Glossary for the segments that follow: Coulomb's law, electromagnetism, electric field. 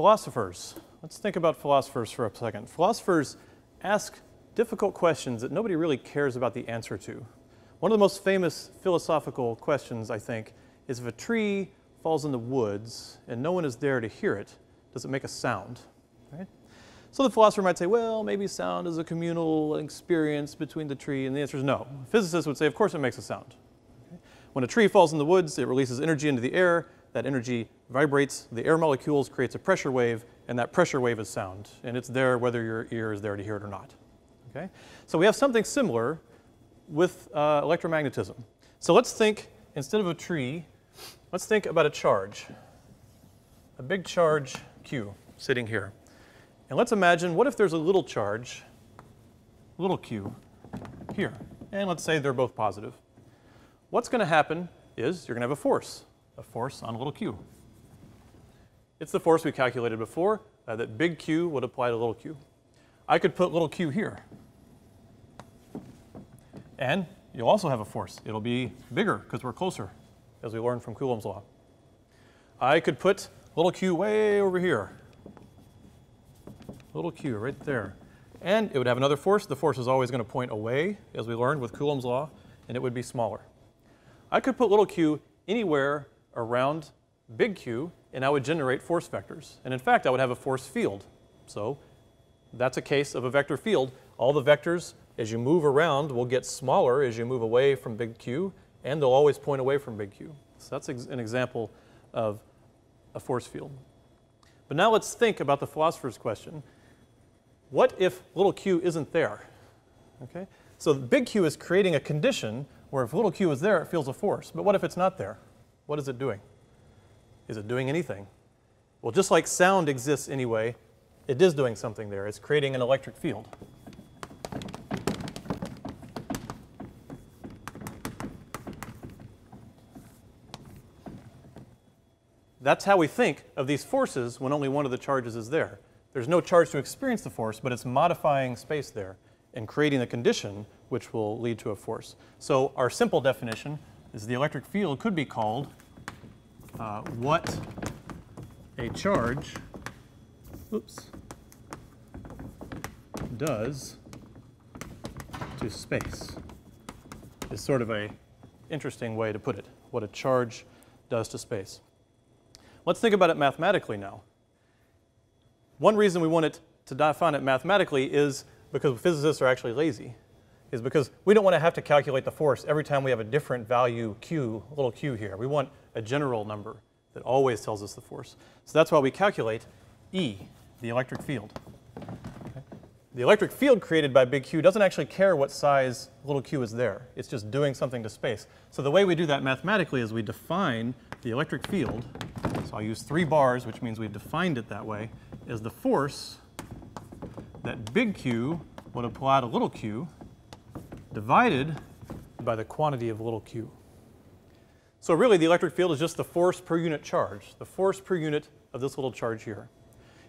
Philosophers. Let's think about philosophers for a second. Philosophers ask difficult questions that nobody really cares about the answer to. One of the most famous philosophical questions, I think, is if a tree falls in the woods and no one is there to hear it, does it make a sound? Right? So the philosopher might say, well, maybe sound is a communal experience between the tree, and the answer is no. Physicists would say, of course it makes a sound. Okay? When a tree falls in the woods, it releases energy into the air. That energy vibrates the air molecules, creates a pressure wave, and that pressure wave is sound. And it's there whether your ear is there to hear it or not. Okay? So we have something similar with electromagnetism. So let's think, instead of a tree, let's think about a charge, a big charge Q sitting here. And let's imagine, what if there's a little charge, little Q, here? And let's say they're both positive. What's going to happen is you're going to have a force on little q. It's the force we calculated before, that big Q would apply to little q. I could put little q here. And you'll also have a force. It'll be bigger because we're closer, as we learned from Coulomb's law. I could put little q way over here, little q right there. And it would have another force. The force is always going to point away, as we learned with Coulomb's law, and it would be smaller. I could put little q anywhere around big Q, and I would generate force vectors. And in fact, I would have a force field. So that's a case of a vector field. All the vectors, as you move around, will get smaller as you move away from big Q, and they'll always point away from big Q. So that's an example of a force field. But now let's think about the philosopher's question. What if little q isn't there? Okay? So big Q is creating a condition where if little q is there, it feels a force. But what if it's not there? What is it doing? Is it doing anything? Well, just like sound exists anyway, it is doing something there. It's creating an electric field. That's how we think of these forces when only one of the charges is there. There's no charge to experience the force, but it's modifying space there and creating the condition which will lead to a force. So our simple definition is the electric field could be called what a charge does to space. Is sort of an interesting way to put it, what a charge does to space. Let's think about it mathematically now. One reason we wanted to define it mathematically is because physicists are actually lazy, is because we don't want to have to calculate the force every time we have a different value q, little q here. We want a general number that always tells us the force. So that's why we calculate E, the electric field. Okay. The electric field created by big Q doesn't actually care what size little q is there. It's just doing something to space. So the way we do that mathematically is we define the electric field. So I'll use 3 bars, which means we've defined it that way, as the force that big Q would apply to little q divided by the quantity of little q. So really, the electric field is just the force per unit charge, the force per unit of this little charge here.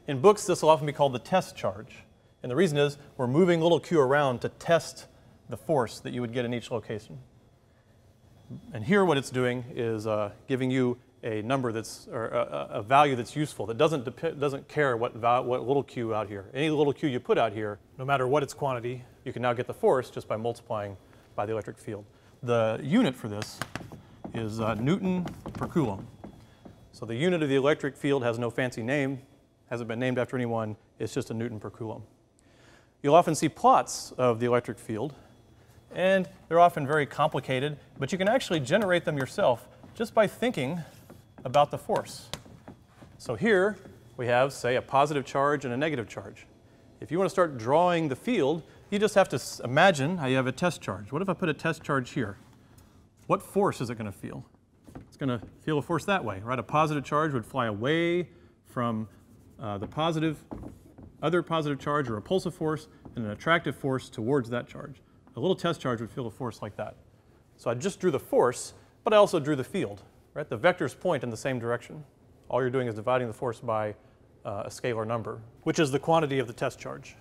In books, this will often be called the test charge. And the reason is we're moving little q around to test the force that you would get in each location. And here what it's doing is giving you a number that's, or a value that's useful, that doesn't care what little q out here. Any little q you put out here, no matter what its quantity, you can now get the force just by multiplying by the electric field. The unit for this is Newton per Coulomb. So the unit of the electric field has no fancy name, hasn't been named after anyone, it's just a Newton per Coulomb. You'll often see plots of the electric field, and they're often very complicated, but you can actually generate them yourself just by thinking about the force. So here we have, say, a positive charge and a negative charge. If you want to start drawing the field, you just have to imagine how you have a test charge. What if I put a test charge here? What force is it going to feel? It's going to feel a force that way, right? A positive charge would fly away from the other positive charge or repulsive force, and an attractive force towards that charge. A little test charge would feel a force like that. So I just drew the force, but I also drew the field. Right? The vectors point in the same direction. All you're doing is dividing the force by a scalar number, which is the quantity of the test charge.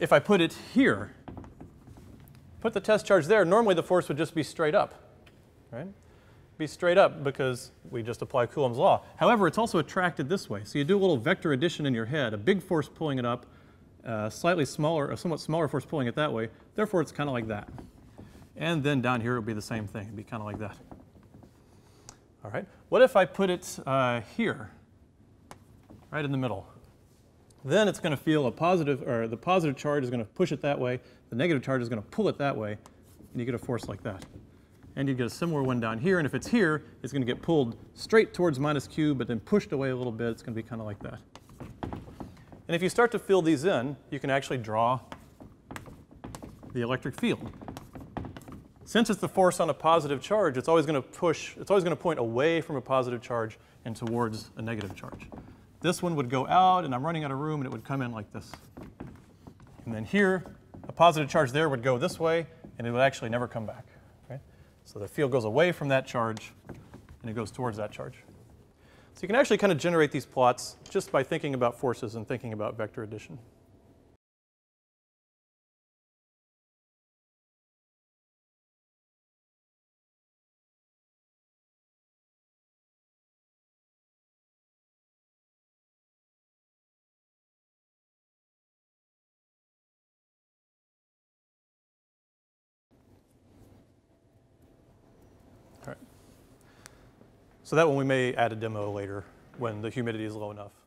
If I put it here, put the test charge there, normally the force would just be straight up, right? be straight up because we just apply Coulomb's law. However, it's also attracted this way. So you do a little vector addition in your head, a big force pulling it up, slightly smaller, a somewhat smaller force pulling it that way. Therefore, it's kind of like that. And then down here, it would be the same thing. It would be kind of like that. All right. What if I put it here, right in the middle? Then it's going to feel a positive, or the positive charge is going to push it that way. The negative charge is going to pull it that way. And you get a force like that. And you get a similar one down here. And if it's here, it's going to get pulled straight towards minus q, but then pushed away a little bit. It's going to be kind of like that. And if you start to fill these in, you can actually draw the electric field. Since it's the force on a positive charge, it's always going to push, it's always going to point away from a positive charge and towards a negative charge. This one would go out, and I'm running out of room, and it would come in like this. And then here, a positive charge there would go this way, and it would actually never come back. Right? So the field goes away from that charge, and it goes towards that charge. So you can actually kind of generate these plots just by thinking about forces and thinking about vector addition. So that one we may add a demo later when the humidity is low enough.